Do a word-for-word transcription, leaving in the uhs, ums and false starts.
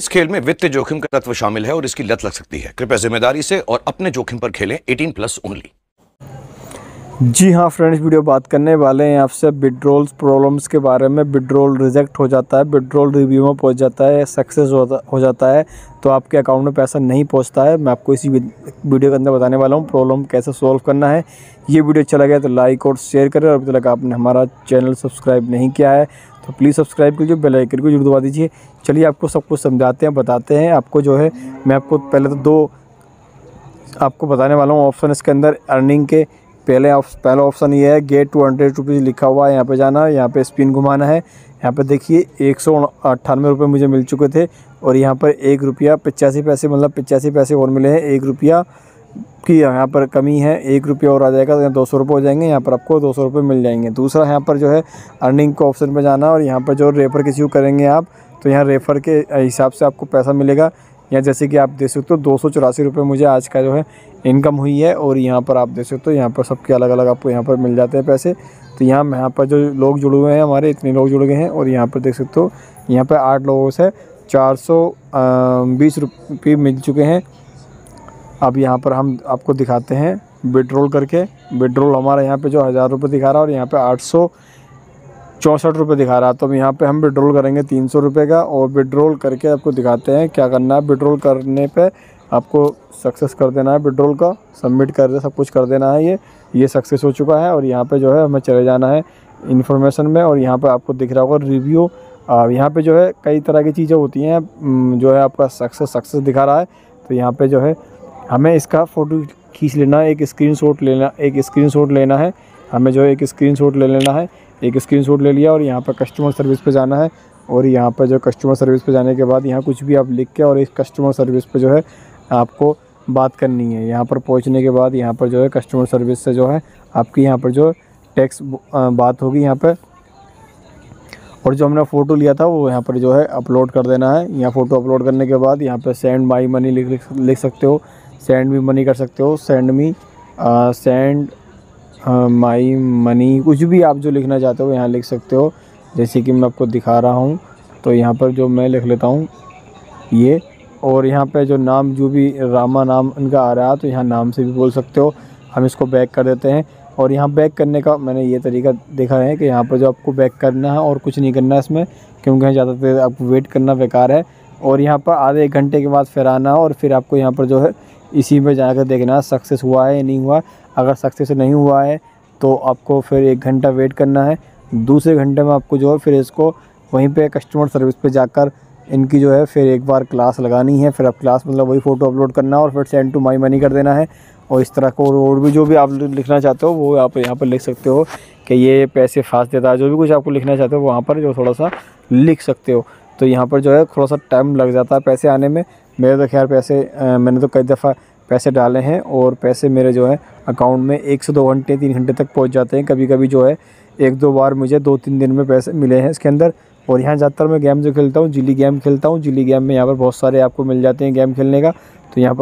इस खेल में वित्तीय जोखिम का तत्व शामिल है और इसकी लत लग सकती है। कृपया जिम्मेदारी से और अपने जोखिम पर खेलें। अठारह प्लस ओनली। जी हाँ फ्रेंड्स, वीडियो बात करने वाले हैं आपसे विड्रॉल प्रॉब्लम्स के बारे में। विड्रॉल रिजेक्ट हो जाता है, विड्रॉल रिव्यू में पहुंच जाता है, सक्सेस हो जाता है तो आपके अकाउंट में पैसा नहीं पहुंचता है। मैं आपको इसी वीडियो के अंदर बताने वाला हूं प्रॉब्लम कैसे सॉल्व करना है। ये वीडियो अच्छा लगा तो लाइक और शेयर करें, और अभी तक आपने हमारा चैनल सब्सक्राइब नहीं किया है तो प्लीज़ सब्सक्राइब कीजिए, बेल आइकन को जरूर दबा दीजिए। चलिए आपको सब कुछ समझाते हैं, बताते हैं आपको। जो है मैं आपको पहले तो दो आपको बताने वाला हूँ ऑप्शन इसके अंदर अर्निंग के। पहले पहला ऑप्शन ये है गेट टू हंड्रेड रुपीज़ लिखा हुआ है, यहाँ पे जाना है, यहाँ पे स्पिन घुमाना है। यहाँ पे देखिए एक सौ अट्ठानवे रुपये मुझे मिल चुके थे और यहाँ पर एक रुपया पचासी पैसे मतलब पचासी पैसे और मिले हैं। एक रुपया की यहाँ पर कमी है, एक रुपया और आ जाएगा तो यहाँ दो सौ रुपये हो जाएंगे, यहाँ पर आपको दो सौ रुपये मिल जाएंगे। दूसरा यहाँ पर जो है अर्निंग के ऑप्शन पर जाना और यहाँ पर जो रेफ़र किसी को करेंगे आप तो यहाँ रेफ़र के हिसाब से आपको पैसा मिलेगा। यहाँ जैसे कि आप देख सकते हो दो सौ चौरासी रुपये मुझे आज का जो है इनकम हुई है, और यहाँ पर आप देख सकते हो यहाँ पर सबके अलग अलग आपको यहाँ पर मिल जाते हैं पैसे। तो यहाँ यहाँ पर जो लोग जुड़े हुए हैं हमारे इतने लोग जुड़े गए हैं, और यहाँ पर देख सकते हो यहाँ पर आठ लोगों से चार सौ बीस रुपये मिल चुके हैं। अब यहाँ पर हम आपको दिखाते हैं विड्रॉल करके। विड्रॉल हमारा यहाँ पर जो हज़ार रुपये दिखा रहा है और यहाँ पर आठ सौ चौंसठ रुपये दिखा रहा है। तो यहाँ पे हम विड्रॉल करेंगे तीन सौ रुपये का, और विड्रॉल करके आपको दिखाते हैं क्या करना है। विड्रॉल करने पे आपको सक्सेस कर देना है, विड्रॉल का सबमिट कर दे, सब कुछ कर देना है। ये ये सक्सेस हो चुका है, और यहाँ पे जो है हमें चले जाना है इन्फॉर्मेशन में, और यहाँ पे आपको दिख रहा होगा रिव्यू। यहाँ पर जो है कई तरह की चीज़ें होती हैं, जो है आपका सक्सेस सक्सेस दिखा रहा है तो यहाँ पर जो है हमें इसका फ़ोटो खींच लेना है, एक स्क्रीनशॉट लेना एक स्क्रीनशॉट लेना है हमें जो है एक स्क्रीनशॉट ले लेना है। एक स्क्रीनशॉट ले लिया और यहाँ पर कस्टमर सर्विस पे जाना है, और यहाँ पर जो कस्टमर सर्विस पे जाने के बाद यहाँ कुछ भी आप लिख के और इस कस्टमर सर्विस पे जो है आपको बात करनी है। यहाँ पर पहुँचने के बाद यहाँ पर जो है कस्टमर सर्विस से जो है आपकी यहाँ पर जो टैक्स बात होगी यहाँ पर, और जो हमने फ़ोटो लिया था वो यहाँ पर जो है अपलोड कर देना है। यहाँ फ़ोटो अपलोड करने के बाद यहाँ पर सेंड माई मनी लिख लिख सकते हो, सेंड मी मनी कर सकते हो, send me send my money, कुछ भी आप जो लिखना चाहते हो यहाँ लिख सकते हो। जैसे कि मैं आपको दिखा रहा हूँ तो यहाँ पर जो मैं लिख लेता हूँ ये, और यहाँ पे जो नाम जो भी रामा नाम इनका आ रहा है तो यहाँ नाम से भी बोल सकते हो। हम इसको बैक कर देते हैं, और यहाँ बैक करने का मैंने ये तरीका देखा है कि यहाँ पर जो आपको बैक करना है और कुछ नहीं करना है इसमें, क्योंकि ज़्यादा देर आपको वेट करना बेकार है। और यहाँ पर आधे एक घंटे के बाद फिर आना, और फिर आपको यहाँ पर जो है इसी में जाकर देखना सक्सेस हुआ है या नहीं हुआ। अगर सक्सेस नहीं हुआ है तो आपको फिर एक घंटा वेट करना है। दूसरे घंटे में आपको जो है फिर इसको वहीं पे कस्टमर सर्विस पे जाकर इनकी जो है फिर एक बार क्लास लगानी है। फिर आप क्लास मतलब वही फ़ोटो अपलोड करना है और फिर सेंड टू माई मनी कर देना है। और इस तरह को और भी जो भी आप लिखना चाहते हो वो आप यहाँ पर लिख सकते हो कि ये पैसे फांस देता है, जो भी कुछ आपको लिखना चाहते हो वहाँ पर जो थोड़ा सा लिख सकते हो। तो यहाँ पर जो है थोड़ा सा टाइम लग जाता है पैसे आने में। मेरे तो खैर पैसे आ, मैंने तो कई दफ़ा पैसे डाले हैं और पैसे मेरे जो है अकाउंट में एक से दो घंटे तीन घंटे तक पहुंच जाते हैं। कभी कभी जो है एक दो बार मुझे दो तीन दिन में पैसे मिले हैं इसके अंदर। और यहाँ ज़्यादातर मैं गेम जो खेलता हूँ जिली गेम खेलता हूँ, जिली गेम में यहाँ पर बहुत सारे आपको मिल जाते हैं गेम खेलने का। तो यहाँ पर